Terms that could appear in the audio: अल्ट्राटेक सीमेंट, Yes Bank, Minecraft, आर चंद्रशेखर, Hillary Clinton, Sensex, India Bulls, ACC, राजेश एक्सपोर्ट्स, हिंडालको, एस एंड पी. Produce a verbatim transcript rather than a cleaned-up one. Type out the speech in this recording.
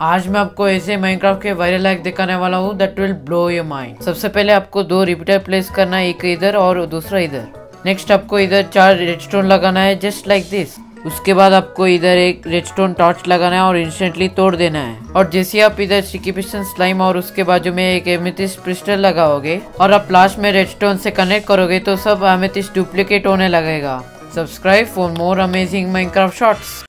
आज मैं आपको ऐसे माइनक्राफ्ट के वायरल हैक दिखाने वाला हूँ that will blow your mind. सबसे पहले आपको दो रिपीटर प्लेस करना है, एक इधर और दूसरा इधर। नेक्स्ट आपको इधर चार रेडस्टोन लगाना है, जस्ट लाइक दिस। उसके बाद आपको इधर एक रेडस्टोन टॉर्च लगाना है और इंस्टेंटली तोड़ देना है। और जैसे आप इधर स्टिकी पिस्टन स्लाइम और उसके बाजू में एक एमेथिस्ट क्रिस्टल लगाओगे और आप लास्ट में रेडस्टोन से कनेक्ट करोगे तो सब एमेथिस्ट डुप्लीकेट होने लगेगा। Subscribe for more amazing Minecraft shorts.